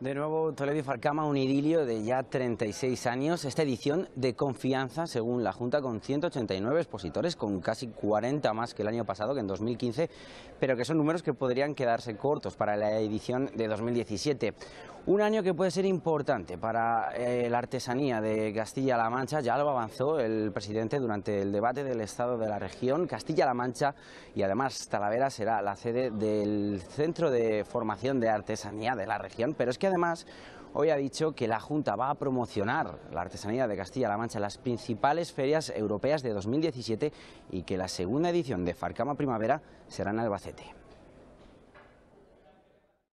De nuevo, Toledo y Farcama, un idilio de ya 36 años. Esta edición de confianza, según la Junta, con 189 expositores, con casi 40 más que el año pasado, que en 2015, pero que son números que podrían quedarse cortos para la edición de 2017. Un año que puede ser importante para la artesanía de Castilla-La Mancha. Ya lo avanzó el presidente durante el debate del Estado de la Región. Castilla-La Mancha y además Talavera será la sede del Centro de Formación de Artesanía de la Región, pero es que además, hoy ha dicho que la Junta va a promocionar la artesanía de Castilla-La Mancha en las principales ferias europeas de 2017 y que la segunda edición de Farcama Primavera será en Albacete.